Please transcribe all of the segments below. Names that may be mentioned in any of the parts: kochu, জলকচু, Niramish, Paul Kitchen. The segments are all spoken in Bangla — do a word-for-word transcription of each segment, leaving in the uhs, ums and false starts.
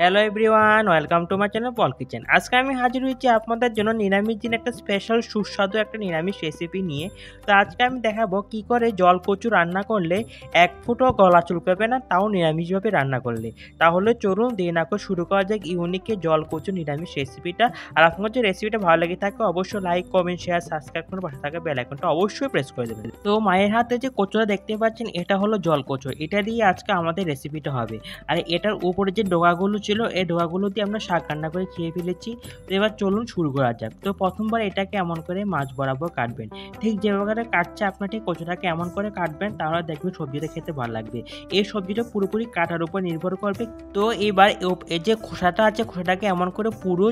Hello everyone, welcome to my channel Pal kitchen. আজকে আমি হাজির হয়েছি আপনাদের জন্য নিরামিষ দিন একটা স্পেশাল সুস্বাদু একটা নিরামিষ রেসিপি নিয়ে। তো আজকে আমি দেখাবো কি করে জলকচু রান্না করলে এক ফুটও গলা চুলকাবে না, তাও নিরামিষভাবে রান্না করলে। তাহলে চলুন দেরি না করে শুরু করা যাক ইউনিকে জলকচু নিরামিষ রেসিপিটা। আর আপনার যে রেসিপিটা ভালো লাগে থাকে অবশ্যই লাইক, কমেন্ট, শেয়ার, সাবস্ক্রাইব করে পাশে থাকা বেল আইকনটা অবশ্যই প্রেস করে দেবেন। তো মায়ের হাতে যে কচুটা দেখতে পাচ্ছেন এটা হলো জলকচু, এটা দিয়ে আজকে আমাদের রেসিপিটা হবে। আর এটার উপরে যে ডোগাগুলো ছিল এই ডোয়াগুলো দিয়ে আমরা শাক রান্না করে খেয়ে ফেলেছি। তো এবার চলুন শুরু করা যাক। তো প্রথমবার এটাকে এমন করে মাছ বরাবর কাটবেন, ঠিক যেভাবে কাটছে আপনার ঠিক কচুটাকে এমন করে কাটবেন, তাহলে দেখবেন সবজিটা খেতে ভালো লাগবে। এই সবজিটা পুরোপুরি কাটার উপর নির্ভর করবে। তো এবার এই যে খোসাটা আছে খোসাটাকে এমন করে পুরো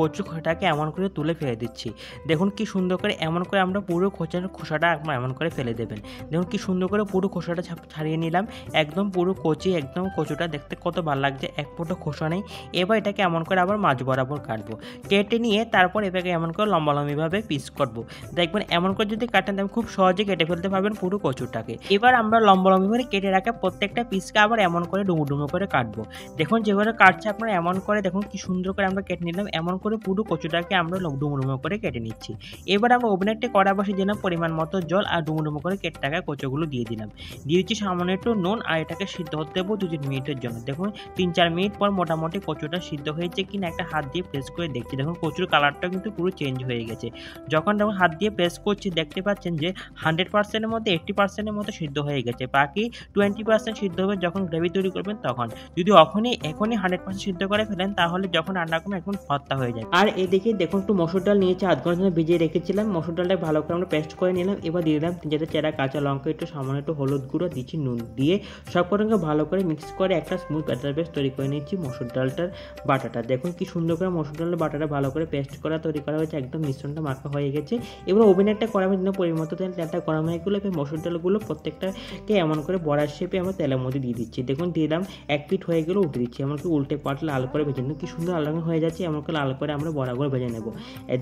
কচু খোসাটাকে এমন করে তুলে ফেলে দিচ্ছি। দেখুন কি সুন্দর করে এমন করে আমরা পুরো খোঁচার খোসাটা এমন করে ফেলে দেবেন। দেখুন কি সুন্দর করে পুরো খোসাটা ছাড়িয়ে নিলাম, একদম পুরো কচি, একদম কচুটা দেখতে কত ভালো লাগছে, এক ফোঁটা খোসা নেই। এবার এটাকে এমন করে আবার মাছ বরাবর কাটবো, কেটে নিয়ে তারপর এটাকে এমন করে লম্বা লম্বিভাবে পিস করবো। দেখবেন এমন করে যদি কাটেন তাহলে খুব সহজে কেটে ফেলতে পারবেন পুরো কচুটাকে। এবার আমরা লম্বা লম্বিভাবে কেটে রাখা প্রত্যেকটা পিসকে আবার এমন করে ডুমো ডুমো করে কাটবো। দেখুন যেভাবে কাটছে আপনারা এমন করে, দেখুন কি সুন্দর করে আমরা কেটে নিলাম, এমন করে পুরো কচুটাকে আমরা ডুমো ডুমো করে কেটে নিচ্ছি। এবার আমরা ওভেনে একটা কড়া বসিয়ে দিলাম, পরিমাণ মতো জল আর ডুমো ডুমো করে কেটে রাখা কচুগুলো দিয়ে দিলাম, দিয়েছি সামান্য একটু নুন আর এটাকে সিদ্ধ হতে দেবো দু তিন মিনিটের জন্য। দেখুন তিন চার মিনিট পর মোটামুটি কচুটা সিদ্ধ হয়েছে কিনা একটা হাত দিয়ে প্রেস করে দেখছি। দেখুন কচুর কালারটা কিন্তু পুরো চেঞ্জ হয়ে গেছে। যখন যখন হাত দিয়ে প্রেস করছি দেখতে পাচ্ছেন যে হান্ড্রেড পার্সেন্টের মধ্যে এইট্টি পার্সেন্টের মতো সিদ্ধ হয়ে গেছে, বাকি টোয়েন্টি পার্সেন্ট সিদ্ধ হবে যখন গ্রেভি তৈরি করবেন তখন। যদি এখনই এখনই হান্ড্রেড পার্সেন্ট সিদ্ধ করে ফেলেন তাহলে যখন রান্না করবেন একদম ভর্তা হয়ে যায়। আর এদিকে দেখুন একটু মসুর ডাল নিয়েছি, আধ ঘন্টার জন্য ভিজিয়ে রেখেছিলাম। মসুর ডালটা ভালো করে আমরা পেস্ট করে নিলাম। এবার দিয়ে দিলাম যেটা চেরা কাঁচা লঙ্কা, একটু সামান্য একটু হলুদ গুঁড়ো দিচ্ছি, নুন দিয়ে সব কটাকে ভালো করে মিক্স করে একটা স্মুথ ব্যাটার পেস্ট তৈরি করে নিচ্ছি। মসুর ডালটার বাটাটা দেখুন কি সুন্দর করে মসুর ডালের বাটাটা ভালো করে পেস্ট করা তৈরি করা হয়েছে, একদম মিশ্রণটা মাখা হয়ে গেছে। এবার ওভেনে একটা কড়াইয়ের জন্য পরিমাণ তেল, তেলটা গরম হয়ে গেলে এবার মসুর ডালগুলো প্রত্যেকটাকে এমন করে বড়ার শেপে আমরা তেলের মধ্যে দিয়ে দিচ্ছি। দেখুন দিয়ে দিলাম, এক পিঠ হয়ে গেলে উঠে দিচ্ছি, এমনকি উল্টে পাট লাল করে ভেজে নেব। কি সুন্দর লাল রঙে হয়ে যাচ্ছে, এমন করে লাল করে আমরা বড়াগুলো ভেজে নেব।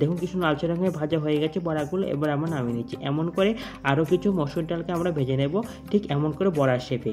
দেখুন কি সুন্দর লালচে রঙে ভাজা হয়ে গেছে বড়াগুলো। এবার আমরা নামিয়ে নিচ্ছি। এমন করে আরও কিছু মসুর ডালকে আমরা ভেজে নেব, ঠিক এমন করে বড়ার শেপে।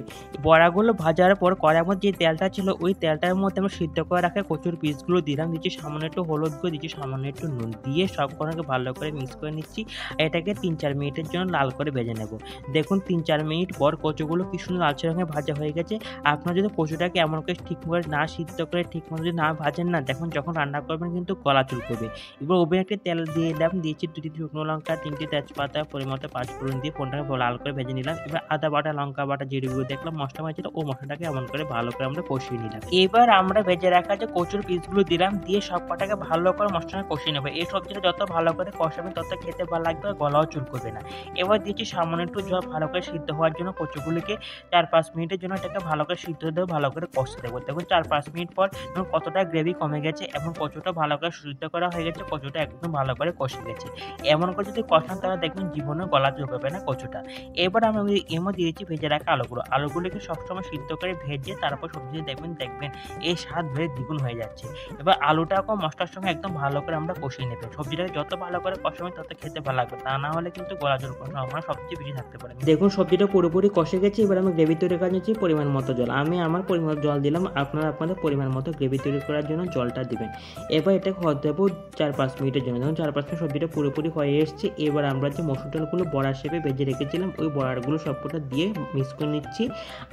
বড়াগুলো ভাজার পর কড়াইয়ের মধ্যে যে তেলটা ছিল ওই তেলটার মধ্যে আমরা সিদ্ধ করে রাখা কচুর পিসগুলো দিলাম, দিচ্ছি সামান্য একটু হলুদ গুঁড়ো, দিচ্ছি সামান্য একটু নুন দিয়ে সব কটাকে ভালো করে মিক্স করে নিচ্ছি। এটাকে তিন চার মিনিটের জন্য লাল করে ভেজে নেব। দেখুন তিন চার মিনিট পর কচুগুলো কি সুন্দর লালচে রঙে ভাজা হয়ে গেছে। আপনারা যদি কচুটাকে এমন করে ঠিক করে না সিদ্ধ করে ঠিক মতো যদি না ভাজেন না, দেখুন যখন রান্না করবেন কিন্তু গলা চুলকবে। এবার ওভেনে একটা তেল দিয়ে দিলাম, দিয়েছি দুটি শুকনো লঙ্কা, তিনটি তেজপাতা, পরিমাণে পাঁচ ফোড়ন দিয়ে ফোড়নটাকে লাল করে ভেজে নিলাম। এবার আদা বাটা, লঙ্কা বাটা, জিরে গুঁড়ো দেখলাম মশলা মাখিয়ে ও মশলাটাকে এমন করে ভালো করে আমরা কষিয়ে নিলাম। এবার আমরা ভেজে রাখা যে কচুর পিসগুলো দিলাম, দিয়ে সব কটাকে ভালো করে মশলা কষিয়ে নেবে। এই সবজিটা যত ভালো করে কষাবেন তত খেতে ভালো লাগবে, গলাও চুলকবে না। এবার দিয়েছি সামান্য একটু জল, ভালো করে সিদ্ধ হওয়ার জন্য কচুগুলিকে চার পাঁচ মিনিটের জন্য এটাকে ভালো করে সিদ্ধ দেবো, ভালো করে কষতে দেবো। দেখুন চার পাঁচ মিনিট পর যখন কতটা গ্রেভি কমে গেছে এবং কচুটা ভালো করে সিদ্ধ করা হয়ে গেছে, কচুটা একদম ভালো করে কষে গেছে। এমন করে যদি কষান তাহলে দেখবেন জীবনে গলা চুলকবে না কচুটা। এবার আমি এমও দিয়েছি ভেজে রাখা আলুগুলো, আলুগুলিকে সবসময় সিদ্ধ করে ভেজে তারপর সবজি দেখবেন দেখবেন এই স্বাদ বেড়ে দ্বিগুণ হয়ে যাচ্ছে। এবার আলুটাকে মশলার সঙ্গে একদম ভালো করে আমরা কষিয়ে নেব। সবজিটাকে যত ভালো করে কষাবেন তত খেতে ভালো লাগবে, তা না হলে কিন্তু গলা জলকর সম্ভাবনা সবচেয়ে বেশি থাকতে পারে। দেখুন সবজিটা পুরোপুরি কষে গেছে। এবার আমি গ্রেভি তৈরি করার জন্য পরিমাণ মতো জল, আমি আমার পরিমাণ জল দিলাম, আপনারা আপনাদের পরিমাণ মতো গ্রেভি তৈরি করার জন্য জলটা দিবেন। এবার এটাকে হতে দেবো চার পাঁচ মিনিটের জন্য। যখন চার পাঁচ মিনিট সবজিটা পুরোপুরি হয়ে এসছে, এবার আমরা যে মসুর ডালগুলো বড়ার শেপে ভেজে রেখেছিলাম ওই বড়াগুলো সবটা দিয়ে মিক্স করে নিচ্ছি।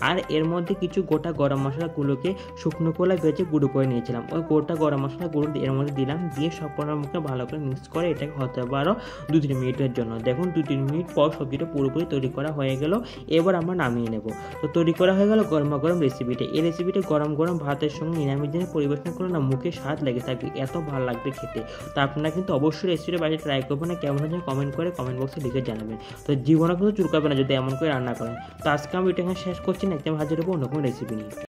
আর এর মধ্যে কিছু গোটা গরম মশলাগুলোকে শুকনো কলা ভেজে গুঁড়ো করে নিয়েছিলাম, ওই গোটা গরম মশলা গুঁড়ো এর মধ্যে দিলাম, দিয়ে সব কটার মুখে ভালো করে মিক্স করে এটাকে হতে পারো দু তিন মিনিটের জন্য। দেখুন দু তিন মিনিট পর সবজিটা পুরোপুরি তৈরি করা হয়ে গেল। এবার আমরা নামিয়ে নেব। তো তৈরি করা হয়ে গেল গরম গরম রেসিপিটা। এই রেসিপিটা গরম গরম ভাতের সঙ্গে নিরামিষ দিনে পরিবেশন করলে না মুখে স্বাদ লেগে থাকবে, এত ভালো লাগবে খেতে। তো আপনারা কিন্তু অবশ্যই রেসিপিটা বাড়িতে ট্রাই করবেন, কেমন হয়েছে কমেন্ট করে কমেন্ট বক্সে লিখে জানাবেন। তো জীবনে কিন্তু চুলকাবে না যদি এমন করে রান্না করেন। তো আজকে আমি এটা শেষ করছি না, একদম হাজির হবো অন্য কোনো রেসিপি নিয়ে।